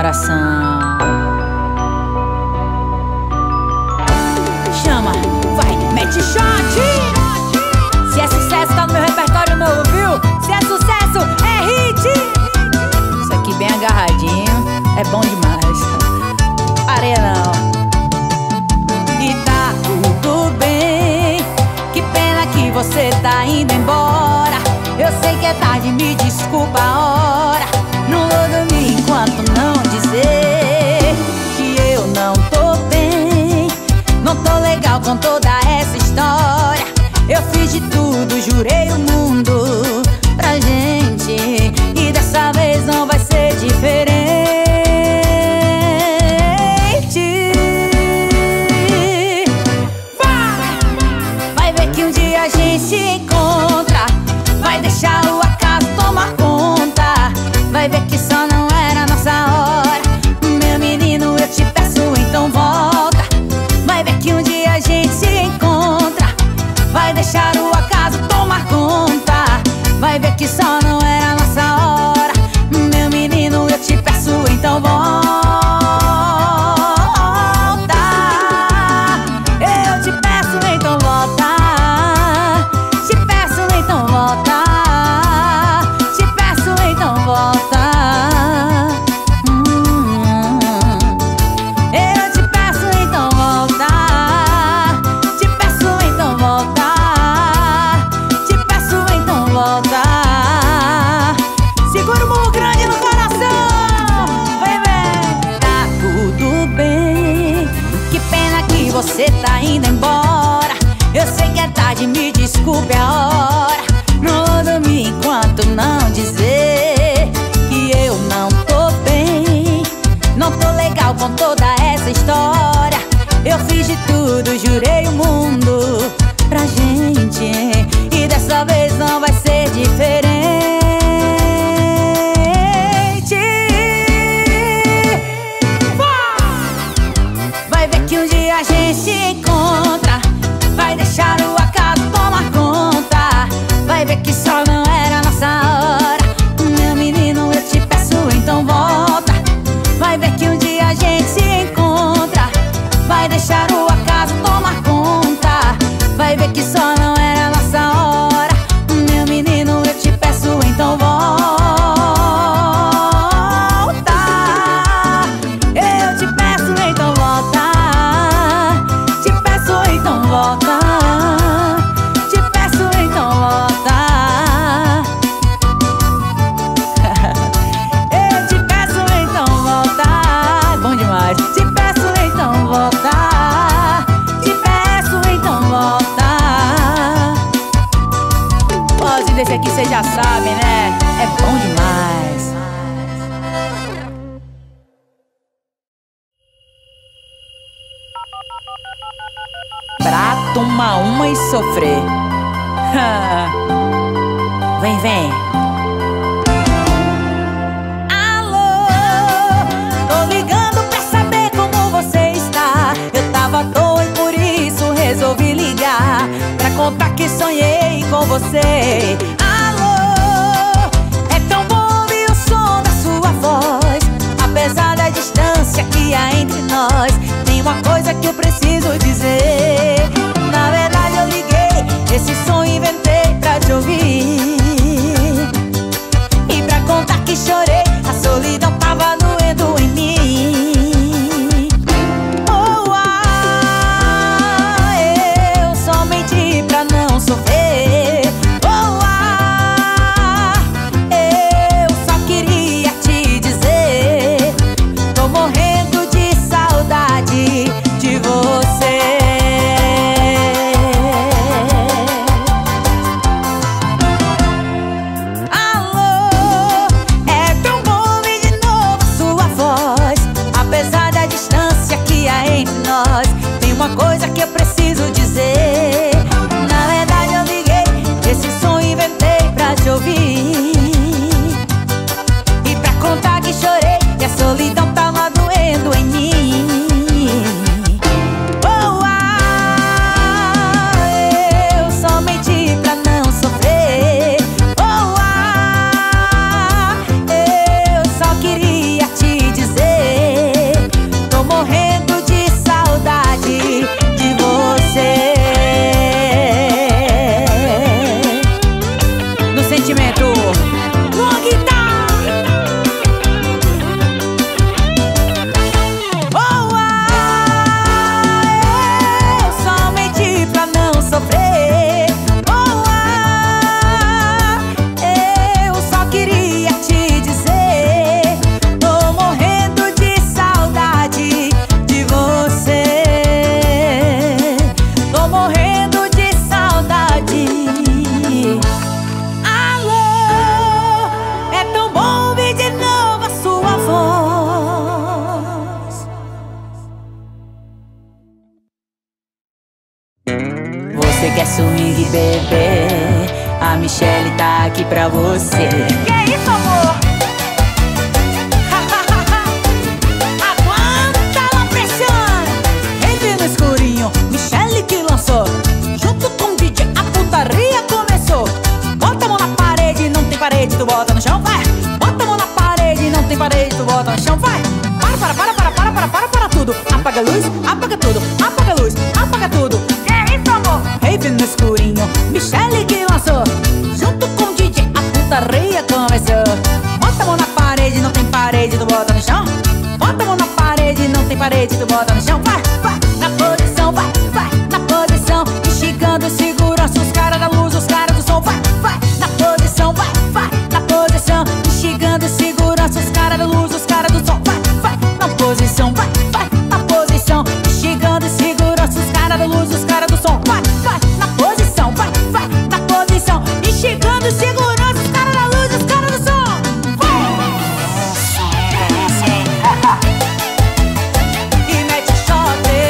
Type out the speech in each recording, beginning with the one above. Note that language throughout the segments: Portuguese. coração. Chama, vai, mete shot. Se é sucesso, tá no meu repertório novo, viu? Se é sucesso, é hit. Isso aqui bem agarradinho, é bom demais. Parei não. E tá tudo bem, que pena que você tá indo embora. Eu sei que é tarde, me desculpa a hora. Não vou dormir enquanto não dizer que eu não tô bem. Não tô legal com toda essa história. Eu fiz de tudo, jurei o mundo pra gente. E dessa vez não vai ser diferente. Vai ver que um dia a gente se encontra. Vai deixar o acaso tomar conta. Vai ver que só não era nossa hora. Meu menino, eu te peço, então volta. Vai ver que um dia a gente se encontra. Vai deixar o acaso tomar conta. Vai ver que só não era nossa hora. Meu menino, eu te peço, então volta. Eu te peço, então volta. Te peço, então volta. Te peço, então volta. Você tá indo embora. Eu sei que é tarde, me desculpe a hora. Não vou dormir enquanto não dizer que eu não tô bem. Não tô legal com toda essa história. Eu fiz de tudo, jurei o mundo pra gente. E dessa vez não vai ser diferente. A gente se encontra, vai deixar o acaso tomar conta. Vai ver que só não era nossa hora. Meu menino, eu te peço, então volta. Vai ver que um dia a gente se encontra. Vai deixar o acaso tomar conta. Vai ver que só não era nossa hora. Meu menino, eu te peço, então volta. Esse aqui vocês já sabem, né? É bom demais. Pra tomar uma e sofrer. Vem, vem. Alô, tô ligando pra saber como você está. Eu tava à toa e por isso resolvi ligar pra contar que sonhei com você. Alô, é tão bom ouvir o som da sua voz. Apesar da distância que há entre nós, tem uma coisa que eu preciso dizer. Na verdade eu liguei, esse som inventei pra te ouvir e pra contar que chorei, a solidão tava doendo em mim. sentimento. Você quer swing, bebê? A Michele tá aqui pra você. Que é isso, amor? Aguanta la pressione. Rave no escurinho, Michele que lançou. Junto com o DJ a putaria começou. Bota a mão na parede, não tem parede, tu bota no chão, vai. Bota a mão na parede, não tem parede, tu bota no chão, vai. Para tudo. Apaga a luz, apaga tudo. Apaga a luz, apaga tudo. Rave no escurinho, Michele que lançou. Junto com o DJ a putaria começou. Bota a mão na parede, não tem parede, tu bota no chão. Bota a mão na parede, não tem parede, tu bota no chão. Vai, vai, na posição, vai, vai, na posição. Enxigando segurança, os caras da luz, os caras do som. Vai, vai, na posição, vai, vai, na posição. Enxigando segurança, os caras da luz, os caras do som. Vai, vai, na posição, vai, vai, na posição. Enxigando segurança, os caras da luz, os caras do som. Vai, vai. Chegando segurança, os caras da luz, os caras do som. Vai! E mete choque.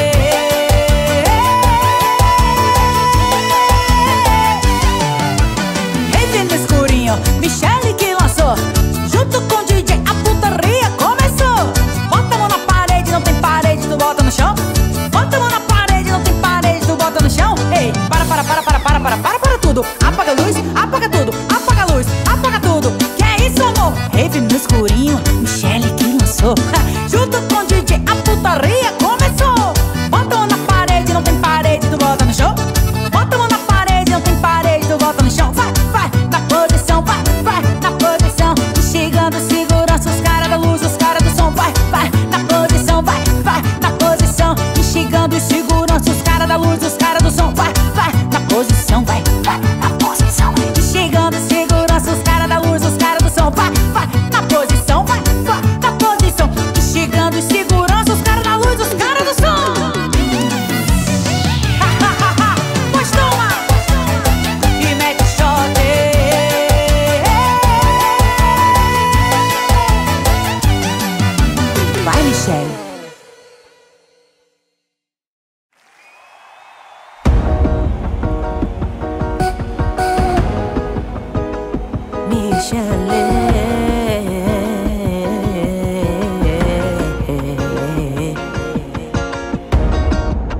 Rave no escurinho, Michele que lançou. Junto com o DJ a putaria começou. Bota a mão na parede, não tem parede, tu bota no chão. Bota a mão na parede, não tem parede, tu bota no chão. Ei, para tudo. Apaga a luz, apaga tudo, apaga a luz, apaga tudo. Que é isso, amor? Rave no escurinho, Michele que lançou. Junto com o DJ a putaria começou. Bota a mão na parede, não tem parede, tu bota no chão. Bota a mão na parede, não tem parede, tu bota no chão. Vai, vai, na posição, vai, vai, na posição. Enxigando segurança, os caras da luz, os caras do som. Vai, vai, na posição, vai, vai, na posição. Enxigando segurança, os caras da luz, os caras do som. Vai, vai, na posição, vai, vai, na posição. Enxigando segurança, os caras da luz, os caras do som. Vai, vai, na posição, vai, vai, na posição. Enxigando segurança, os caras da luz, os caras do som. Pois toma e mete choque. Vai, Michele.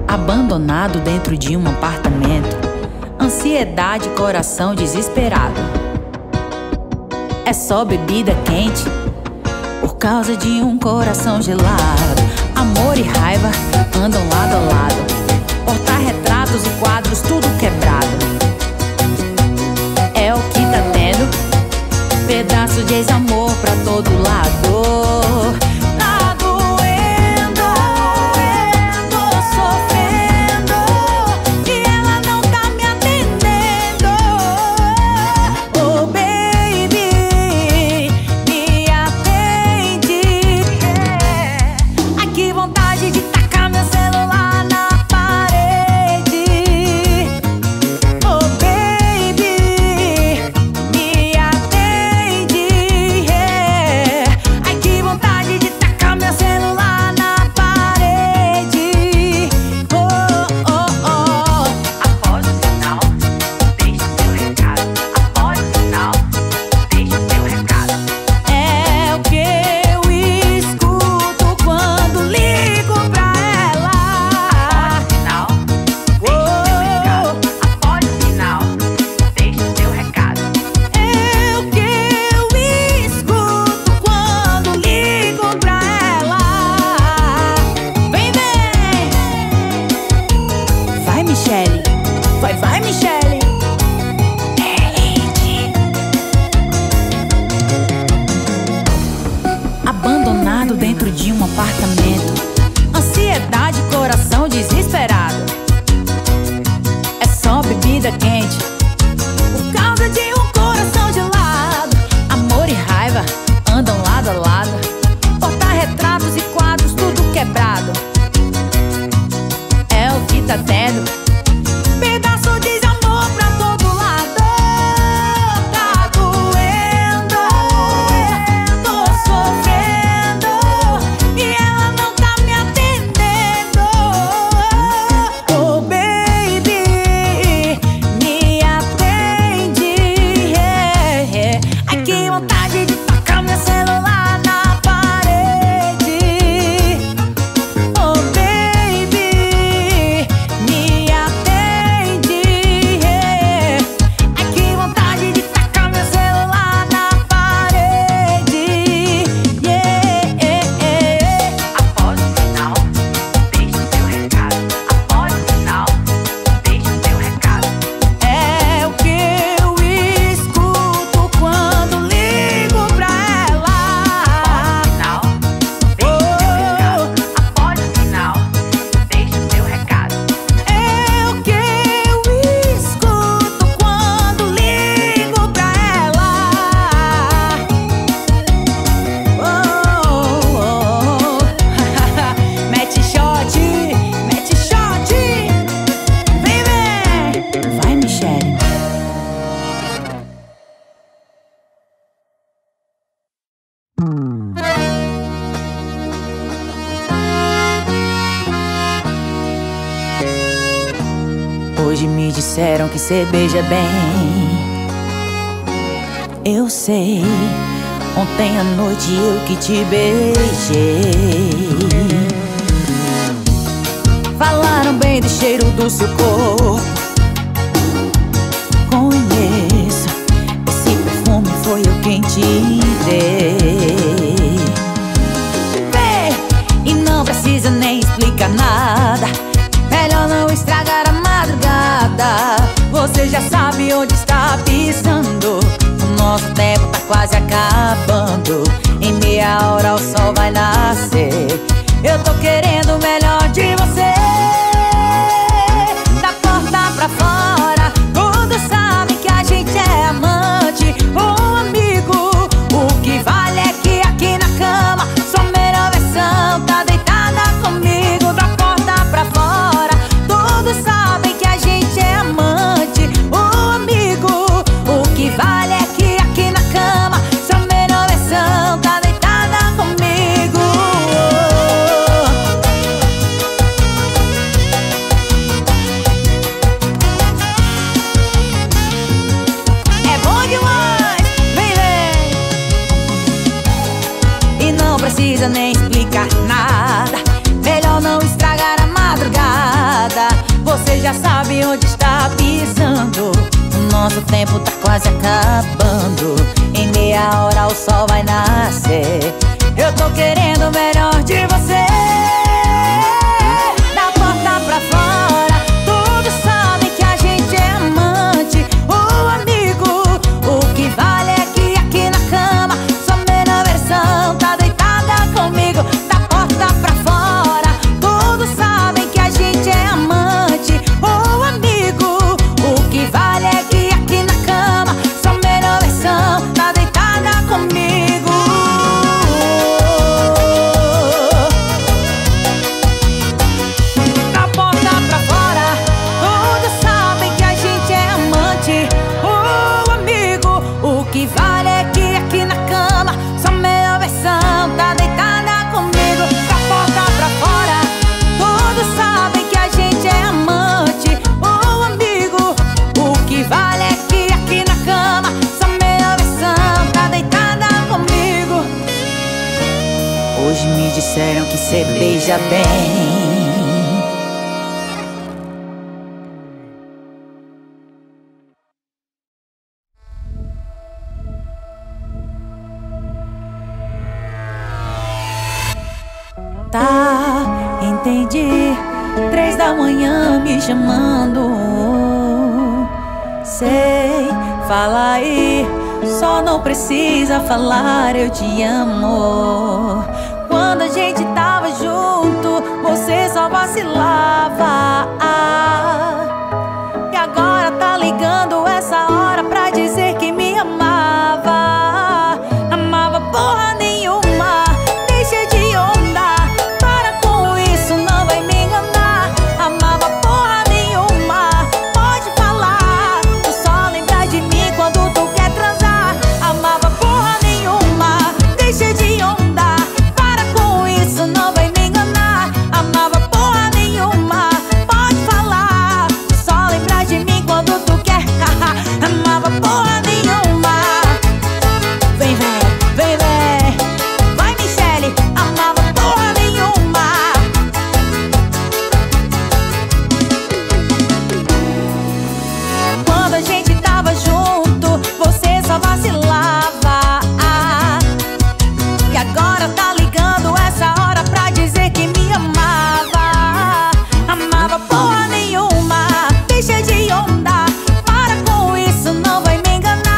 Abandonado dentro de um apartamento, ansiedade, coração desesperado. É só bebida quente por causa de um coração gelado. Amor e raiva andam lado a lado. Porta-retratos e quadros, tudo quebrado. É o que tá tendo. Pedaço de ex-amor pra todo lado. Tá doendo, eu tô sofrendo e ela não tá me atendendo. Oh baby, me atende. Ai que vontade de tacar meu celular na parede. Oh baby, me atende. Ai que vontade de Me disseram que cê beija bem, eu sei. Ontem à noite eu que te beijei. Falaram bem do cheiro do seu corpo. Conheço, esse perfume foi eu quem te dei. Vem, e não precisa nem explicar nada. Melhor não estragar a madrugada. Você já sabe onde está pisando. O nosso tempo tá quase acabando. Em meia hora o sol vai nascer. Eu tô querendo o melhor de você. Da porta pra fora, todos sabem que a gente é amante ou amigo. O que vale é que aqui na cama sua melhor versão tá deitada comigo. Da porta pra fora, todos sabem que a gente é amante ou amigo. O que vale é que aqui na cama sua melhor versão tá deitada comigo. Não precisa nem explicar nada. Melhor não estragar a madrugada. Você já sabe onde está pisando. O nosso tempo tá quase acabando. Em meia hora o sol vai nascer. Eu tô querendo o melhor de você. Da porta pra fora, todos sabem que a gente é amante ou amigo. O que vale é que aqui na cama sua melhor versão tá comigo. Da porta pra fora, todos sabem que a gente é amante ou amigo. O que vale é que aqui na cama sua melhor versão tá deitada comigo. Da porta pra fora, todos sabem que a gente é amante ou amigo. O que vale é que aqui na cama sua melhor versão tá deitada. Hoje me disseram que cê beija bem. Tá, entendi. 3 da manhã me chamando. Sei, fala aí. Só não precisa falar, eu te amo. Quando a gente tava junto, você só vacilava. E agora tá ligando essa hora pra dizer que me amava. Amava porra nenhuma, deixa de onda. Para com isso, não vai me enganar. Amava porra nenhuma, pode falar. Tu só lembra de mim quando tu quer transar. Amava porra nenhuma, deixa de onda. Porra nenhuma, deixa de onda. Para com isso, não vai me enganar.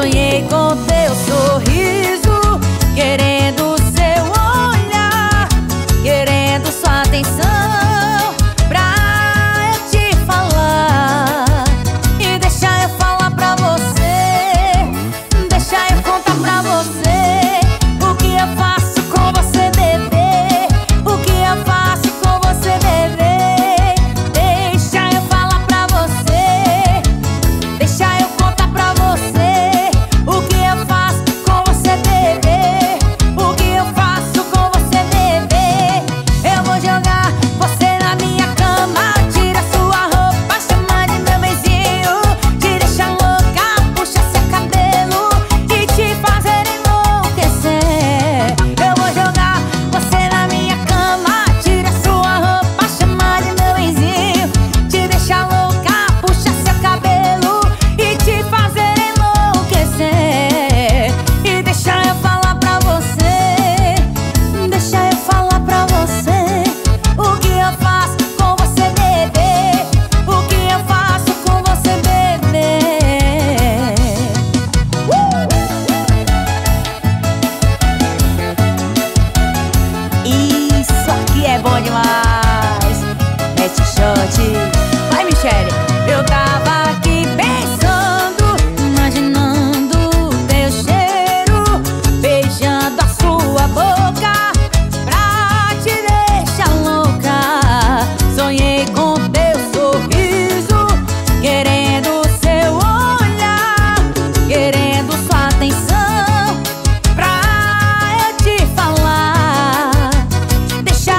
Sonhei com teu sorriso, querendo seu olhar, querendo sua atenção pra eu te falar. E deixa eu falar pra você, deixa eu contar pra você o que eu faço com você, bebê, o que eu faço com você, bebê. Deixa eu falar pra você, deixa eu contar pra você demais. Mete shot. Vai, Michele. Eu tava aqui pensando, imaginando teu cheiro, beijando a sua boca pra te deixar louca. Sonhei com teu sorriso, querendo seu olhar, querendo sua atenção pra eu te falar. Deixa eu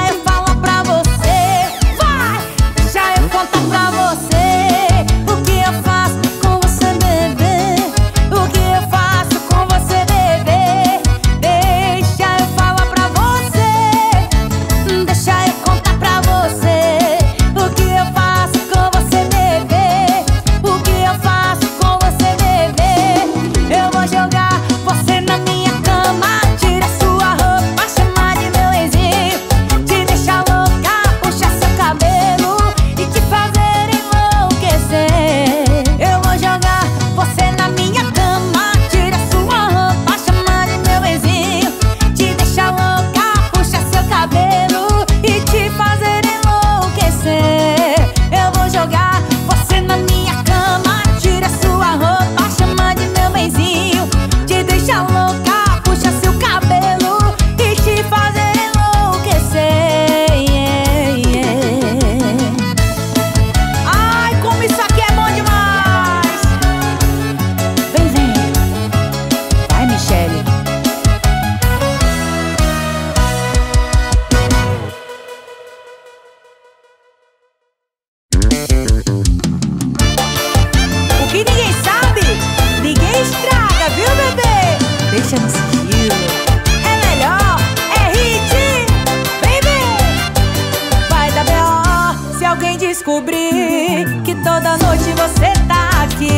descobri que toda noite você tá aqui.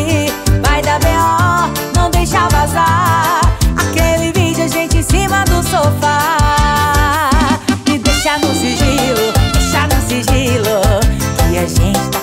Vai dar B.O., não deixa vazar aquele vídeo, a gente em cima do sofá. E deixa no sigilo, que a gente tá fazendo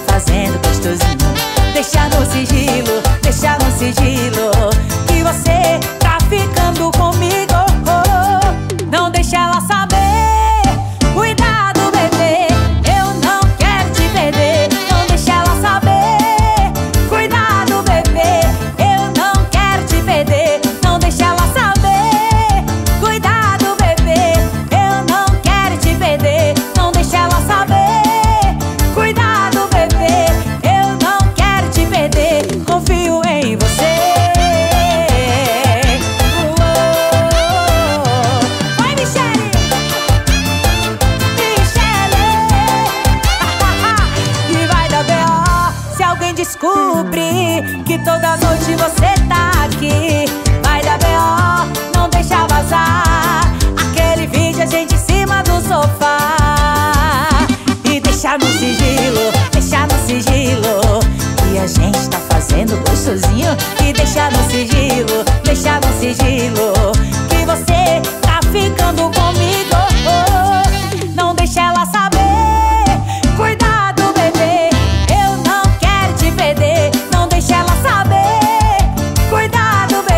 gostosinho. Deixa no sigilo, que você tá ficando comigo. Oh, não deixa ela saber, cuidado. Descobri que toda noite você tá aqui. Vai dar B.O., não deixa vazar aquele vídeo, a gente em cima do sofá. E deixa no sigilo, que a gente tá fazendo gostosinho. E deixa no sigilo, que você tá ficando comigo. Oh, não deixa ela saber, cuidado. Não deixa ela saber, cuidado, bebê.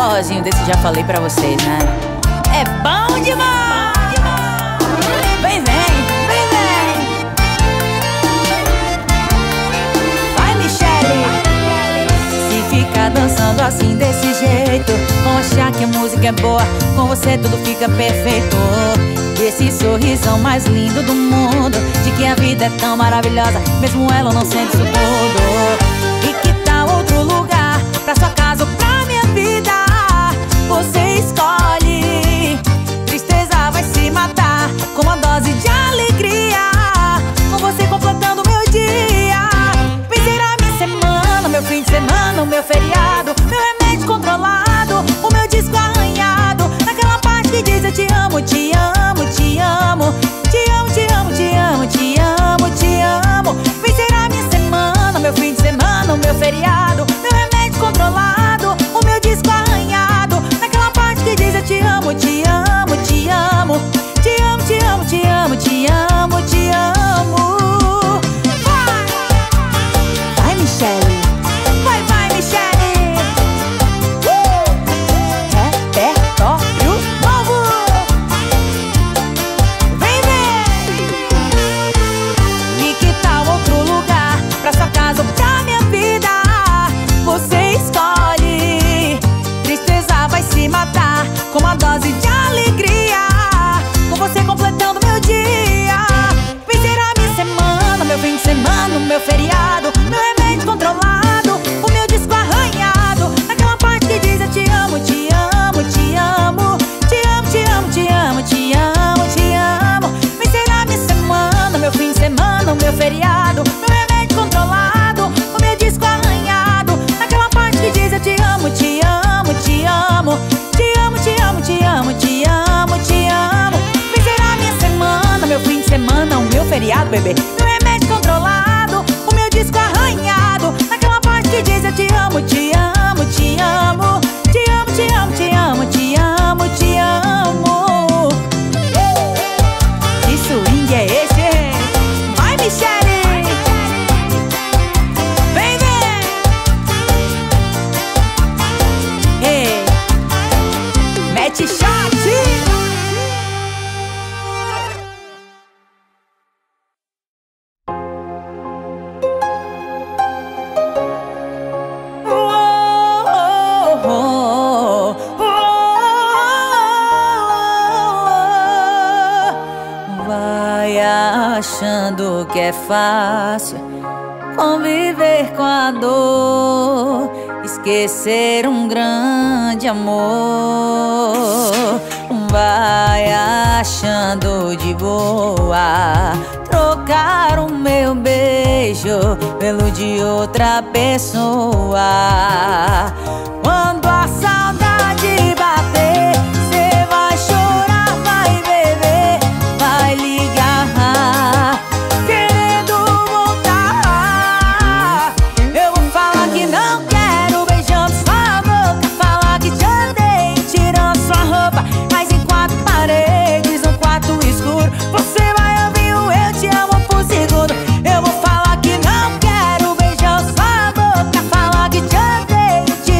forrozinho desse já falei pra vocês, né? É bom demais! Vem, vem, vem, vem! Vai, Michele! Se ficar dançando assim desse jeito, vão achar que a música é boa, com você tudo fica perfeito. Esse sorrisão mais lindo do mundo, de que a vida é tão maravilhosa, mesmo ela não sente isso tudo. E que tal outro lugar, pra sua casa ou pra minha vida? Você escolhe. Tristeza vai se matar com uma dose de alegria, com você completando meu dia. Pensei na minha semana, meu fim de semana, o meu feriado, meu remédio controlado, o meu disco arranhado, naquela parte que diz eu te amo, te amo, te amo, te amo, te amo, te amo, te amo, te amo. Pensei na minha semana, meu fim de semana, o meu feriado, meu remédio controlado, o meu disco arranhado, naquela parte que diz eu te amo, te amo, te amo, te amo, te amo, te amo, te amo, te amo. Vai, vai, Michele. Vai, vai, Michele. Repertório novo. Com uma dose de alegria, com você completando meu dia. Pensei na minha semana, meu fim de semana, o meu feriado, meu remédio controlado, o meu disco arranhado, naquela parte que diz eu te amo, te amo, te amo, te amo, te amo, te amo, te amo, te amo. Pensei na minha semana, meu fim de semana, o meu feriado, meu remédio controlado, o meu disco arranhado, naquela parte que diz eu te amo, te amo, te amo, te amo, te amo, te amo, te amo, te amo. Pensei na minha semana, meu fim de semana, o meu feriado, bebê, meu remédio controlado, o meu disco arranhado, naquela parte que diz eu te amo, te amo, te amo, te amo, te amo, te amo, te amo, te amo. Que swing é esse? Vai, Michele! Tchau! Vai achando que é fácil conviver com a dor, esquecer um grande amor. Vai achando de boa trocar o meu beijo pelo de outra pessoa. Quando a saudade bater, cê vai chorar, vai beber, vai ligar querendo voltar. Eu vou falar que não quero, você vai ouvir o eu te amo por segundo. Eu vou falar que não quero beijar sua boca, falar que te odeio, te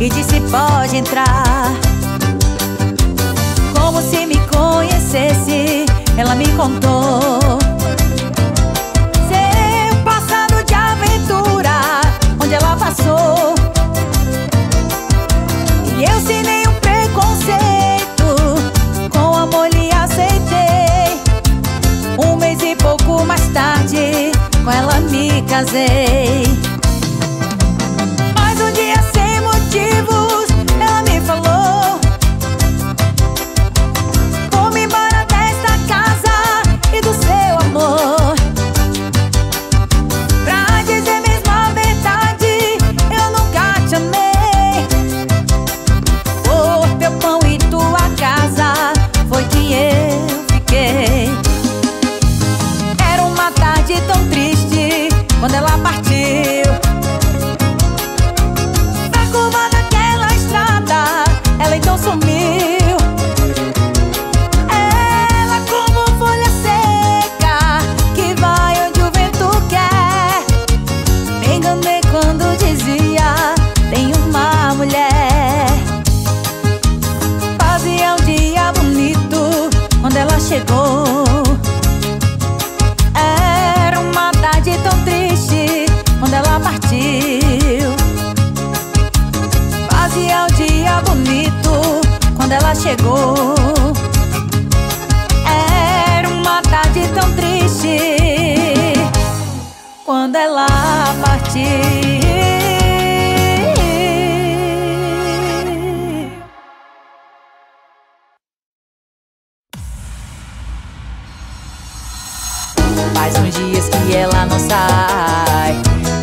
e disse: pode entrar. Como se me conhecesse, ela me contou seu passado de aventura, onde ela passou. E eu, sem nenhum preconceito, com amor lhe aceitei. Um mês e pouco mais tarde, com ela me casei. Mas um dia, sem motivos, ela me falou: vou-me embora desta casa e do seu amor. Pra dizer mesmo a verdade, eu nunca te amei. Por teu pão e tua casa foi que eu fiquei. Era uma tarde tão triste quando ela partiu. Na curva daquela estrada, ela então sumiu. Ela, como folha seca que vai onde o vento quer. Me enganei quando dizia: tem uma mulher. Fazia um dia bonito quando ela chegou. Era uma tarde tão triste quando ela partiu. Fazia um dia bonito quando ela chegou. Era uma tarde tão triste quando ela partiu. Faz uns dias que ela não sai.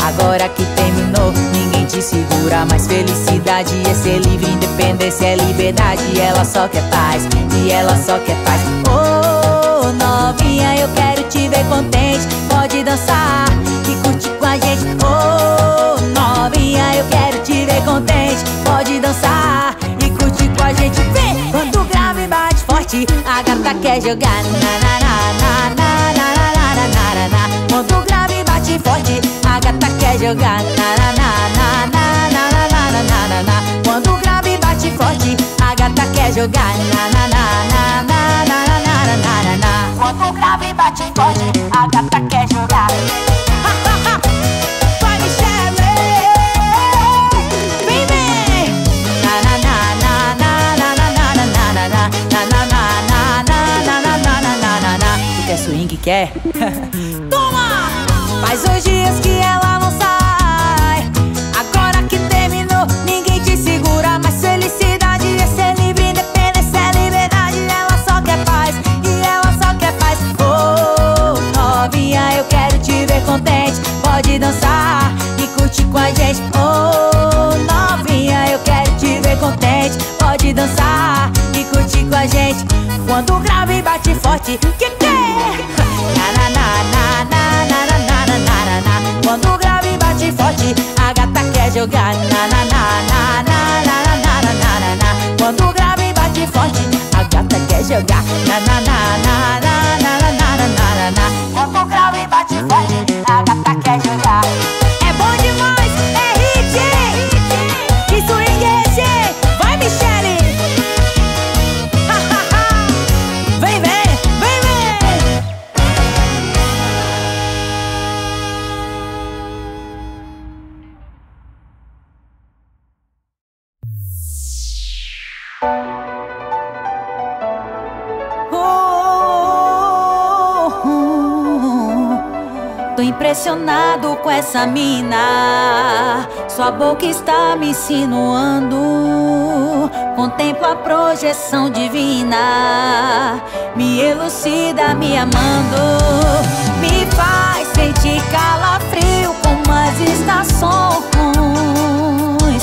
Agora que terminou, ninguém te segura mais. Felicidade é ser livre, independência é liberdade. Ela só quer paz, e ela só quer paz. Ô, novinha, eu quero te ver contente. Pode dançar e curtir com a gente. Ô, novinha, eu quero te ver contente. Pode dançar e curtir com a gente. Vem, quando o grave bate forte, a gata quer jogar. Na, na, na, na, na. Quando o grave bate forte, a gata quer jogar. Quando o grave bate forte, a gata quer jogar. Quando o grave bate forte, a gata quer jogar. Vai, Michele! Vem, vem! Tu quer swing, quer? Faz uns dias que ela não sai. Agora que terminou, ninguém te segura mais. Felicidade é ser livre, independência é liberdade. Ela só quer paz, e ela só quer paz. Oh, novinha, eu quero te ver contente. Pode dançar e curtir com a gente. Oh, novinha, eu quero te ver contente. Pode dançar e curtir com a gente. Quando o grave bate forte, que? Na, na, na, na. Quando o grave bate forte, a gata quer jogar. Quando o grave bate forte, a gata quer jogar. Quando o grave bate forte, a gata quer jogar. É bom demais, é hit. Que swing é esse? Vai, Michele! Vem, vem! Impressionado com essa mina, sua boca está me insinuando. Contemplo a projeção divina, me elucida me amando. Me faz sentir calafrio como as estações.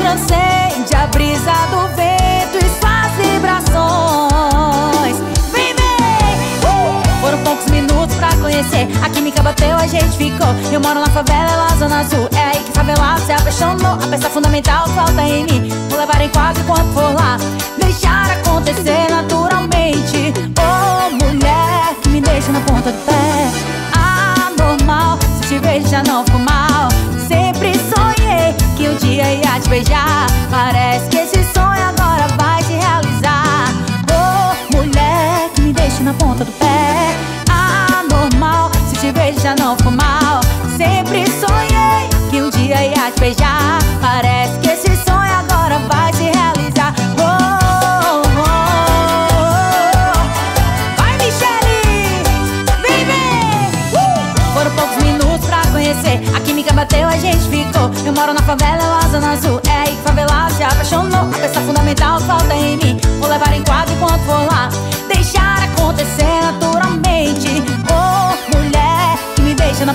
Transcende a brisa do vento e suas vibrações. Vem, vem! Foram poucos minutos pra conhecer. A química bateu, a gente ficou. Eu moro na favela, ela zona azul. É aí que favelado se apaixonou. A peça fundamental falta em mim. Vou levar em quadro enquanto for lá. Deixar acontecer naturalmente. Oh, mulher que me deixa na ponta do pé. Anormal, se te vejo já não for mal. Sempre sonhei que um dia ia te ver. beijar. Parece que esse sonho agora vai se realizar. Oh, mulher, que me deixa na ponta do pé. Anormal, se te vejo já não for mal. Sempre sonhei que um dia ia te beijar. Parece que esse sonho agora vai se realizar. Oh, oh, oh. Vai, Michele, vem, vem! Foram poucos minutos pra conhecer. A química bateu, a gente ficou. Eu moro na favela, ela é zona azul. É aí que favelado se apaixonou. A peça fundamental falta em mim. Vou levar em quadro enquanto vou lá. Deixar acontecer naturalmente. Oh, mulher, que me deixa na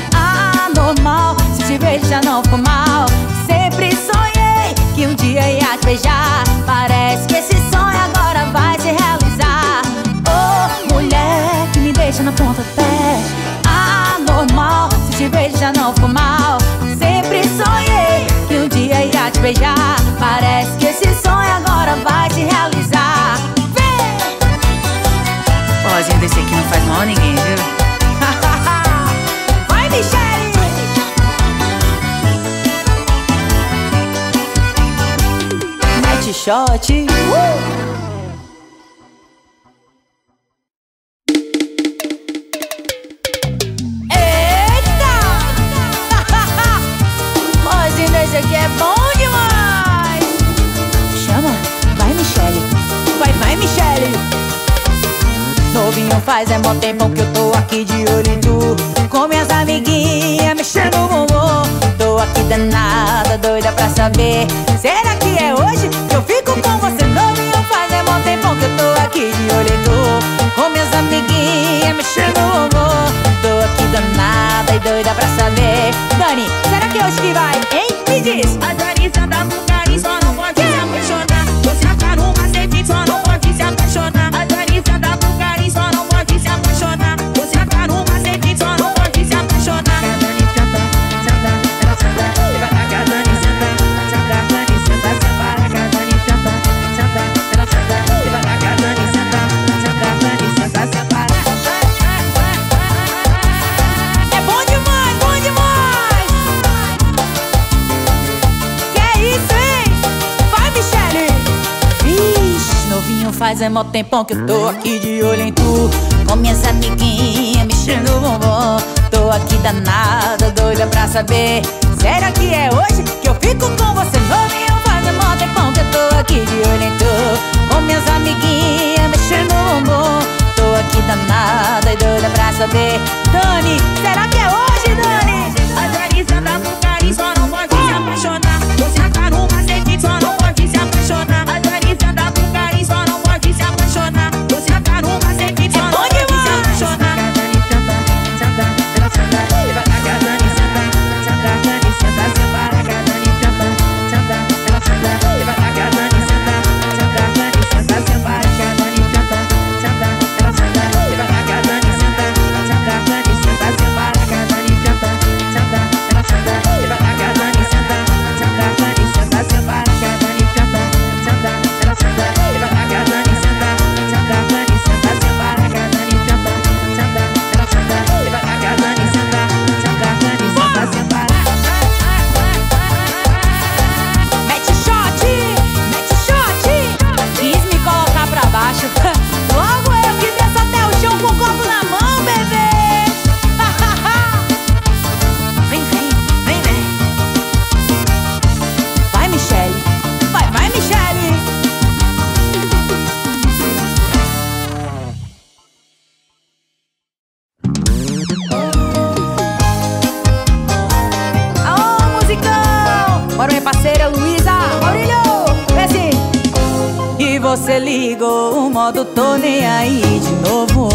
Normal, se te vejo já não ficou mal. Sempre sonhei que um dia ia te beijar. Parece que esse sonho agora vai se realizar. Oh, mulher, que me deixa na ponta do pé. Anormal, se te vejo já não ficou mal. Sempre sonhei que um dia ia te beijar. Parece que esse sonho agora vai se realizar. Vem! Forrozinho desse aqui não faz mal a ninguém, viu? Vai, Michele! Shot. Eita! Mas esse aqui é bom demais. Chama, vai, Michele. Vai, vai, Michele. Novinho faz é mó tempo que eu tô aqui de olho em tu. Com minhas amiguinhas mexendo o bumbum. Tô aqui danada, doida pra saber. Será que é hoje que eu fico com você? Novinho faz é mó tempão que eu tô aqui de olho em tu. Com minhas amiguinhas mexendo o humor. Tô aqui danada e doida pra saber. Dani, será que é hoje que vai, hein? Me diz! A Dani já dá um carinho, só não pode se apaixonar. Você agarra uma sede, só não pode se apaixonar. A Dani já dá um carinho, só não pode se apaixonar. Você agarra uma sede, só não pode se apaixonar. A Dani já dá. Faz é mó tempão que eu tô aqui de olho em tu. Com minhas amiguinhas mexendo o bombom. Tô aqui danada, doida pra saber. Será que é hoje que eu fico com você? Novinho, faz é mó tempão que eu tô aqui de olho em tu. Com minhas amiguinhas mexendo o bombom. Tô aqui danada e doida pra saber. Dani, será que é hoje, Dani? A Dani já dá um carinho, só não pode se apaixonar. Você agarra um macete, só não pode se apaixonar. A Dani já dá um carinho, só não pode se apaixonar. Você agarra um macete, só não pode se apaixonar. A Dani você ligou, o modo tô nem aí de novo.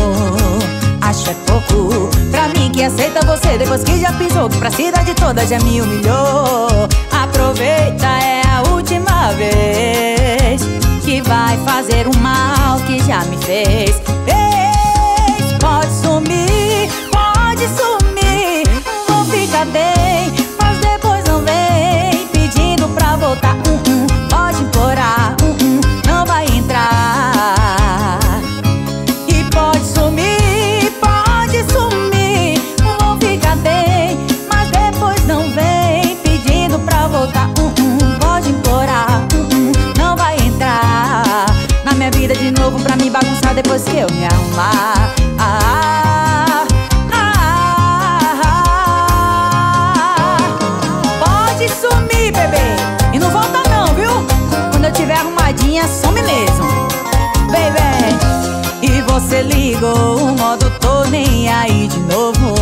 Acho é pouco pra mim que aceita você depois que já pisou, que pra cidade toda já me humilhou. Aproveita, é a última vez que vai fazer o mal que já me fez. Ei, pode sumir, pode sumir. Não fica bem, mas depois não vem pedindo pra voltar. Pode implorar, não vai entrar. E pode sumir, não fica bem, mas depois não vem pedindo pra voltar. minha some mesmo, baby. E você ligou o modo tô nem aí de novo.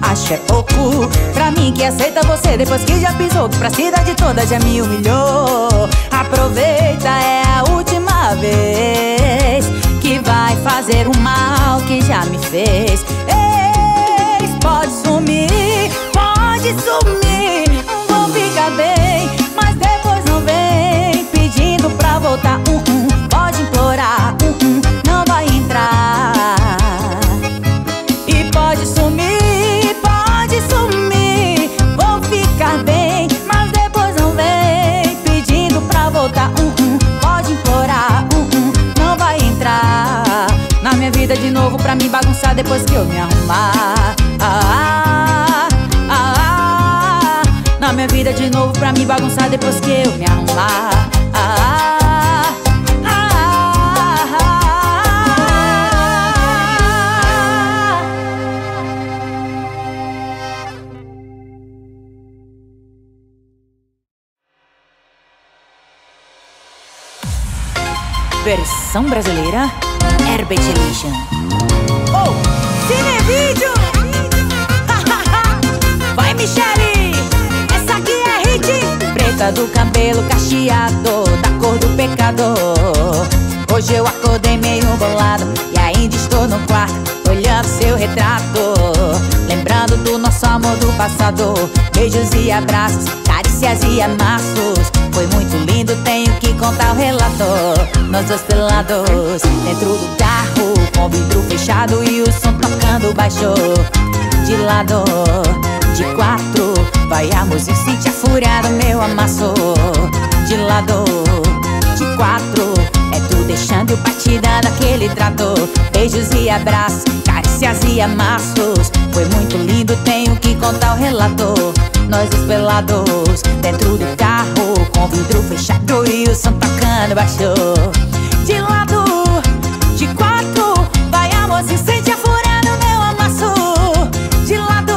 Acho é pouco pra mim que aceita você depois que já pisou, que pra cidade toda já me humilhou. Aproveita, é a última vez que vai fazer o mal que já me fez. Ex, pode sumir, pode sumir, vou ficar bem, mas depois não vem pedindo pra voltar. Pode implorar, não vai entrar. E pode sumir, vou ficar bem, mas depois não vem pedindo pra voltar. Pode implorar, não vai entrar na minha vida de novo pra me bagunçar depois que eu me arrumar. Na minha vida de novo pra me bagunçar depois que eu me arrumar. Versão brasileira, Herbert Elision. Oh, Cinevídeo! Vai, Michele! Preta do cabelo cacheado, da cor do pecador. Hoje eu acordei meio bolado e ainda estou no quarto, olhando seu retrato, lembrando do nosso amor do passado. Beijos e abraços, carícias e amassos, foi muito lindo, tenho que contar o relato. Nós dois pelados, dentro do carro, com o vidro fechado e o som tocando baixo. De lado, de quatro, vai a música e sente a fúria do meu amasso. De lado, de quatro, é tu deixando batida daquele trato. Beijos e abraços, carícias e amassos, foi muito lindo, tenho que contar o relato. Nós dois pelados, dentro do carro, com o vidro fechado e o som tocando baixo. De lado, de quatro, vai a música e sente a fúria do meu amasso. De lado,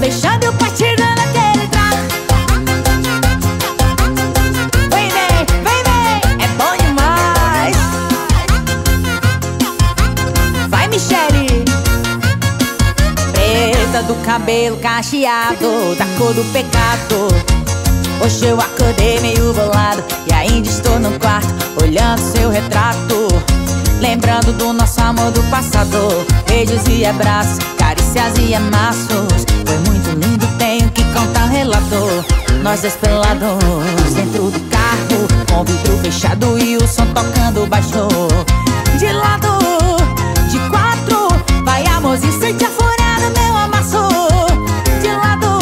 deixando eu partir daquele trato. Vem, vem, é bom demais. Vai, Michele! Preta do cabelo cacheado, da cor do pecado. Hoje eu acordei meio bolado e ainda estou no quarto, olhando seu retrato, lembrando do nosso amor do passado. Beijos e abraços, carícias e amassos, foi muito lindo, tenho que contar o relato. Nós dois pelados, dentro do carro, com o vidro fechado e o som tocando baixo. De lado, de quatro, vai a música e sente a fúria do meu amasso. De lado,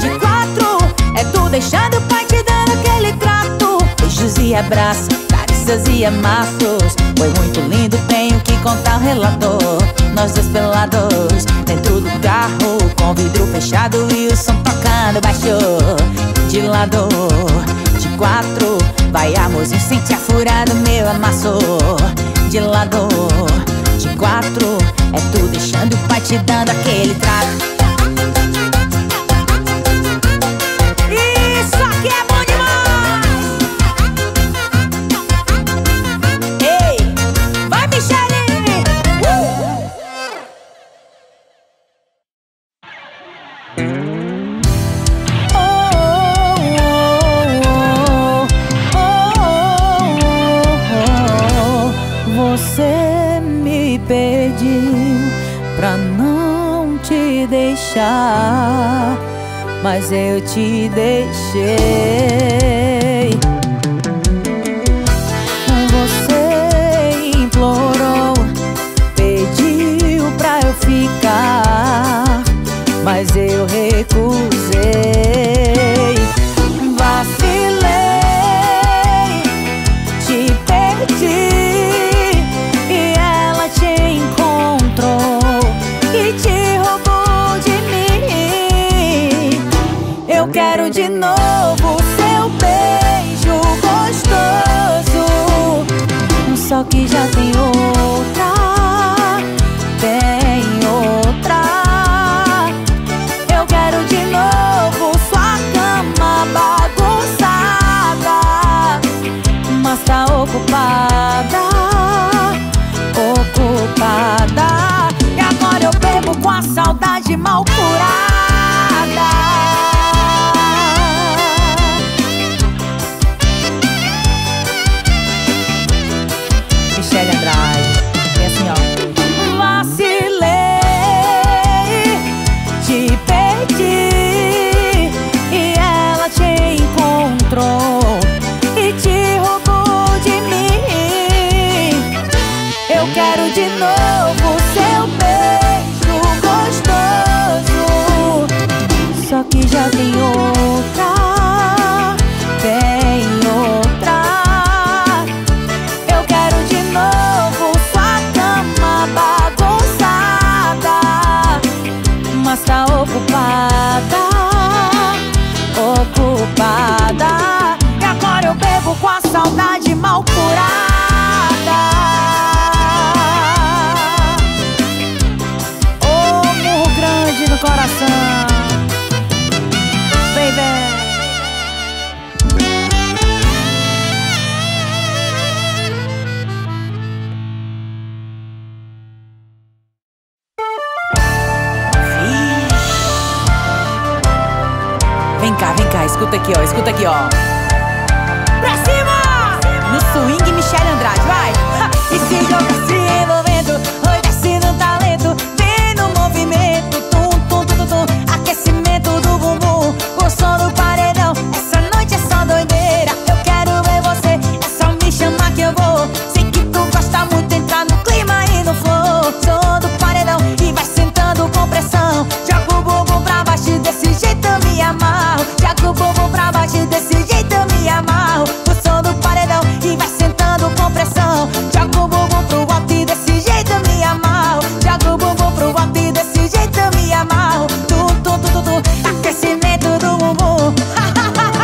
de quatro, é tu deixando o pai te dando aquele trato. Beijos e abraços, carícias e amassos, foi muito lindo, tenho que contar o relato. Nós dois pelados, dentro do carro, com o vidro fechado e o som tocando baixo. De lado, de quatro, vai a música e sente a fúria do meu amasso. De lado, de quatro, é tu deixando o pai te dando aquele trato. Isso aqui é bom demais! Ei, vai, Michele! Você me pediu pra não te deixar, mas eu te deixei. Você implorou, pediu pra eu ficar, mas eu recusei. Vacilei, te perdi, e ela te encontrou e te roubou de mim. Eu quero de novo seu beijo gostoso, só que já tem outra, tem outra. Eu quero de novo sua cama bagunçada, saudade mal curada. Michele Andrade. É assim, ó. Vacilei, te perdi, e ela te encontrou e te roubou de mim. Eu quero de novo seu beijo gostoso, só que já tem outra. Mas tá ocupada. E agora eu bebo com a saudade mal curada. Oh, morro grande no coração. Vem cá, escuta aqui, ó, pra cima! No swing, Michele Andrade, vai! E se joga se envolvendo, oi, desce no talento, vem no movimento, tum, tum, tum, tum, tum, aquecimento do bumbum, o som do paredão, essa noite é só doideira, eu quero ver você, é só me chamar que eu vou, sei que tu gosta muito, entrar no clima e no flow, som do paredão, e vai sentando com pressão, joga o bumbum pra baixo, desse jeito eu me amar. Joga o bumbum pra baixo, desse jeito eu me amarro. O som do paredão e vai sentando com pressão. Joga o bumbum pro alto e desse jeito eu me amarro. Joga o bumbum pro alto e desse jeito eu me amarro. Tum, tum, tum, tum, tum. Aquecimento do bumbum.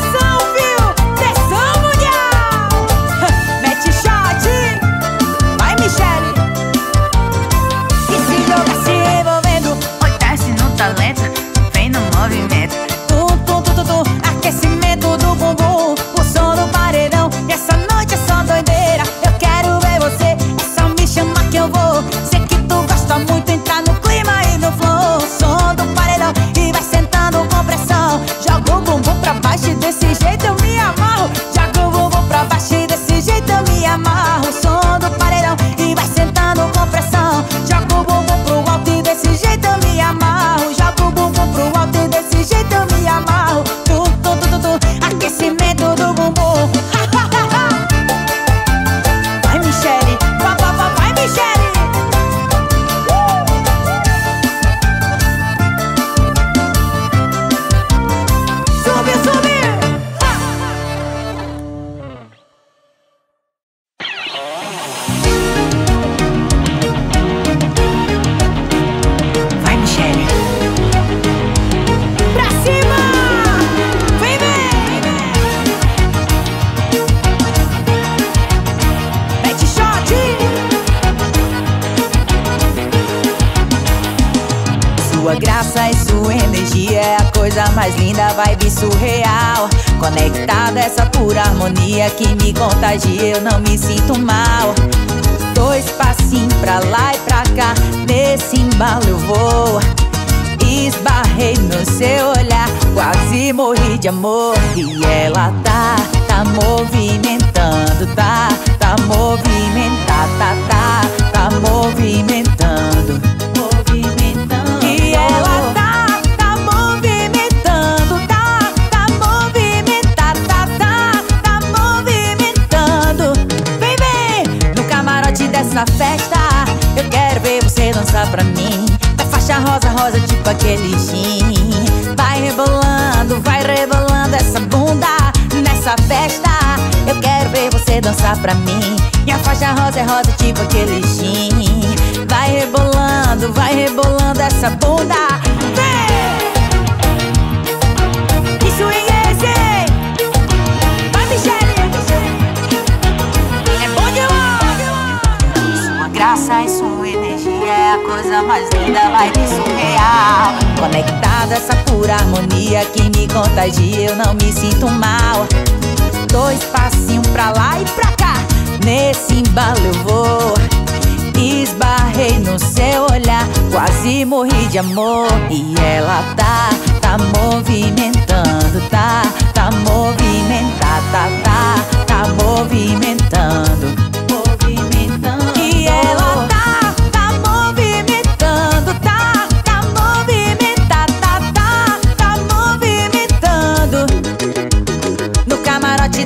Pressão, viu? Pressão mundial. Mete shot. Vai, Michele. E se joga se envolvendo. Talento, vem no movimento, tum, tum, tum, tum, tum, aquecimento do bumbum, o som do paredão, e essa noite é só doideira, eu quero ver você, é só me chamar que eu vou, sei que tu gosta muito, entrar no clima e no flow, som do paredão, e vai sentando com pressão, joga o bumbum pra baixo, desse jeito eu me amarro, joga o bumbum pra baixo, desse jeito eu me amarro, o som do paredão, e vai sentando com pressão, joga o bumbum pro alto e desse jeito eu me amarro. Sua graça e sua energia é a coisa mais linda, vibe surreal. Conectada essa pura harmonia que me contagia, eu não me sinto mal. Dois passinhos pra lá e pra cá, nesse embalo eu vou. Esbarrei no seu olhar, quase morri de amor. E ela tá movimentando, tá movimentada, tá movimentando. Festa, eu quero ver você dançar pra mim. Da faixa rosa, rosa tipo aquele gin. Vai rebolando essa bunda nessa festa. Eu quero ver você dançar pra mim. E a faixa rosa é rosa tipo aquele gin. Vai rebolando essa bunda. Vem! Isso é esse! Vai, Michele! Graça e sua energia é a coisa mais linda, vibe surreal. Conectada essa pura harmonia que me contagia, eu não me sinto mal. Dois passinhos pra lá e pra cá, nesse embalo eu vou. Esbarrei e morri de amor. E ela tá movimentando, tá movimentada, tá movimentando.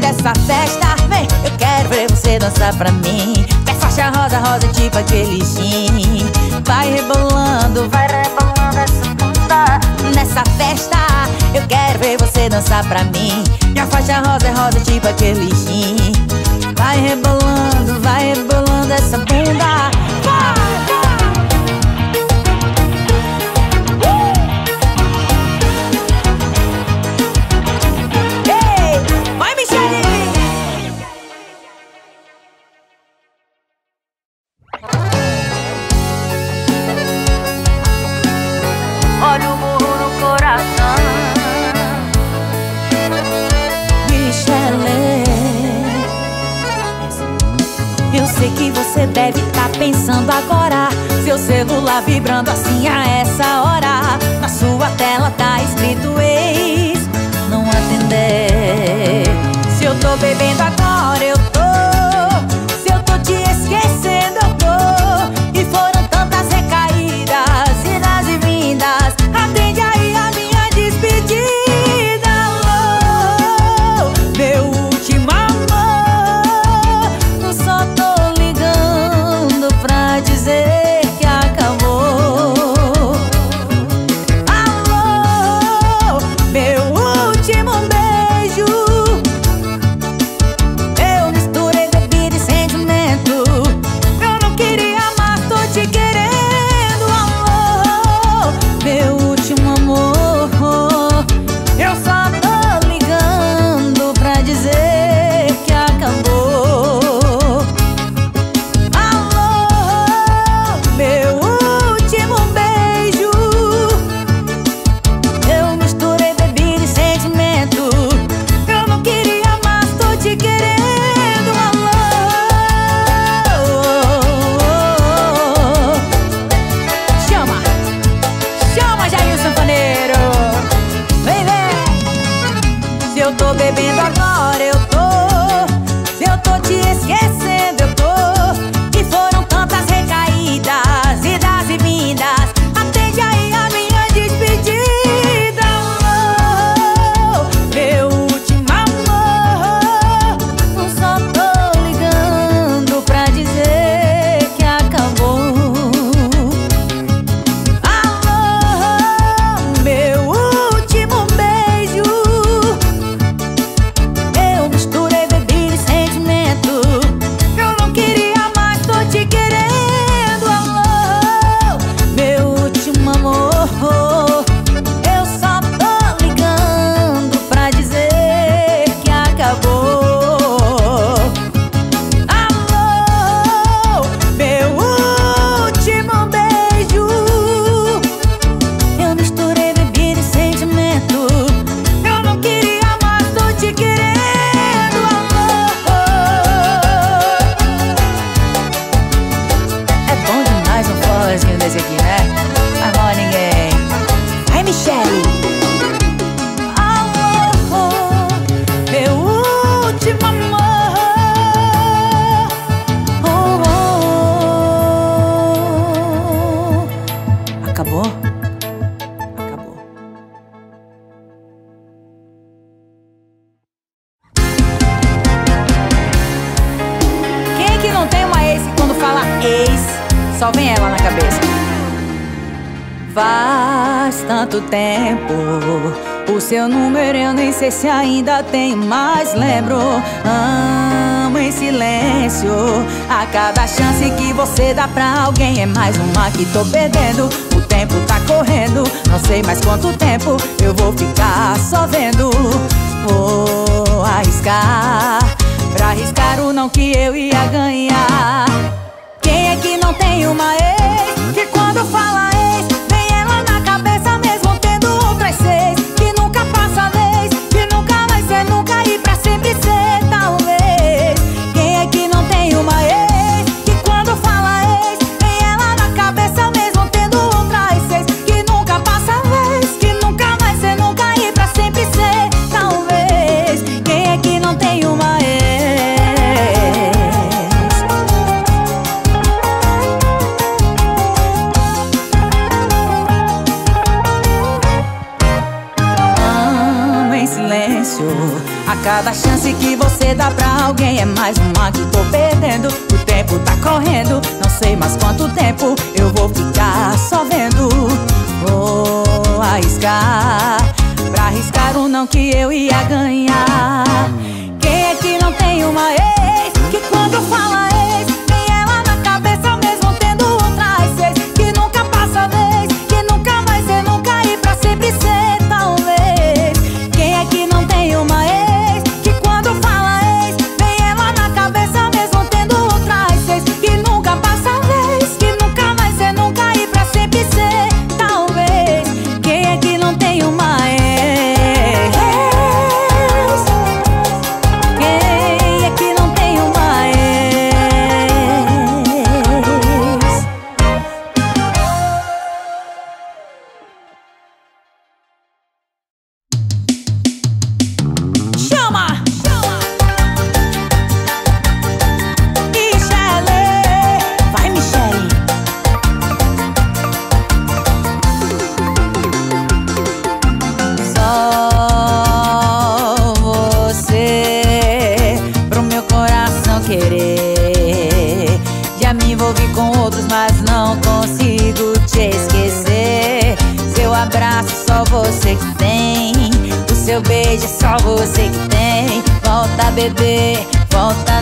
Dessa festa, vem, eu quero ver você dançar pra mim. Faixa rosa, rosa tipo aquele gin. Vai rebolando essa bunda. Nessa festa, eu quero ver você dançar pra mim. Minha faixa rosa é rosa tipo aquele gin. Vai rebolando essa bunda. Deve tá pensando agora, seu celular vibrando assim a essa hora. Na sua tela tá escrito ex, não atender. Se eu tô bebendo agora, eu tô. Se eu tô te esquecendo, eu tô. E foram tantas recaídas, idas e vindas. Atende aí a minha despedida, alô, meu último amor. Eu só tô dizer que acabou. Alô, meu último beijo. Eu misturei bebida e sentimento. Eu não queria, mas tô te querendo. Alô, meu último amor. Eu só tô ligando pra dizer que acabou. Seu número eu nem sei se ainda tem, mas lembro. Amo em silêncio. A cada chance que você dá pra alguém é mais uma que tô perdendo. O tempo tá correndo, não sei mais quanto tempo eu vou ficar só vendo. Vou arriscar, pra arriscar o não que eu ia ganhar. Quem é que não tem uma ex, que quando fala ex, vem ela na cabeça mesmo tendo outras seis? Uma ex, que quando fala ex, vem ela na cabeça mesmo tendo outra ex. fácil. A cada chance que você dá pra alguém é mais uma que tô perdendo. O tempo tá correndo, não sei mais quanto tempo eu vou ficar só vendo. Vou arriscar, pra arriscar o não que eu ia ganhar. Quem é que não tem uma ex que quando fala ex tem ela na cabeça mesmo tendo outras seis? Que nunca passa vez, que nunca vai ser nunca e pra sempre ser talvez. Quem é que não tem uma ex que quando fala ex tem ela na cabeça mesmo tendo outras seis? Que nunca passa vez, que nunca vai ser nunca e pra sempre ser talvez. Quem é que não tem uma ex? Volta,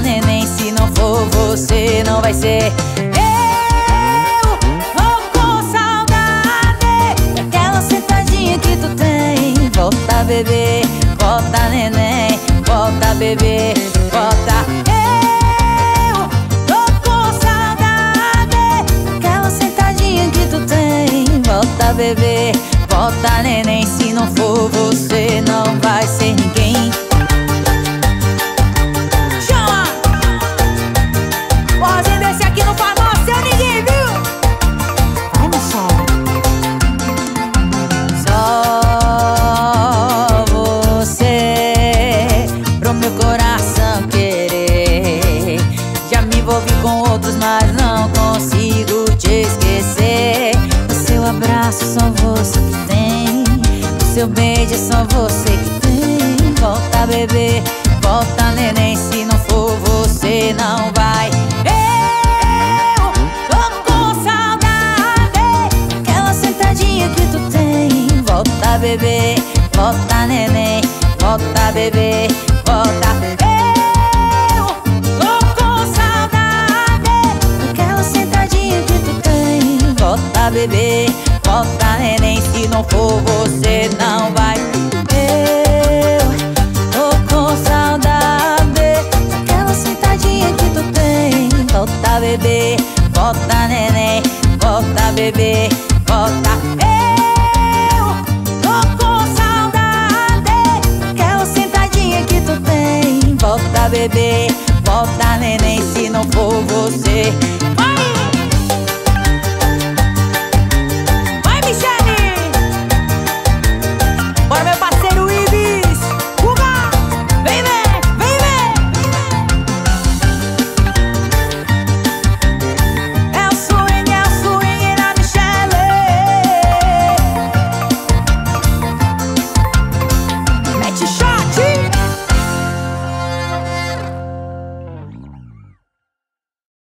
neném, se não for você.